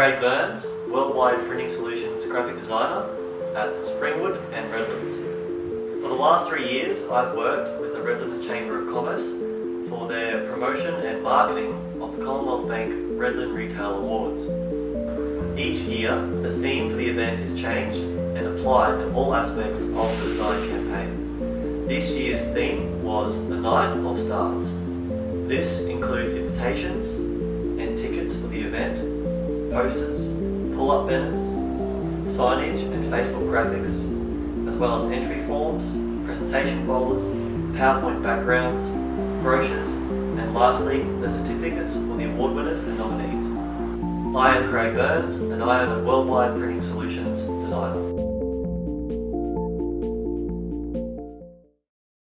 Craig Burns, Worldwide Printing Solutions graphic designer at Springwood and Redlands. For the last 3 years, I've worked with the Redlands Chamber of Commerce for their promotion and marketing of the Commonwealth Bank Redland Retail Awards. Each year, the theme for the event is changed and applied to all aspects of the design campaign. This year's theme was the Night of Stars. This includes invitations and tickets for the event, posters, pull-up banners, signage and Facebook graphics, as well as entry forms, presentation folders, PowerPoint backgrounds, brochures, and lastly, the certificates for the award winners and nominees. I am Craig Burns, and I am a Worldwide Printing Solutions designer.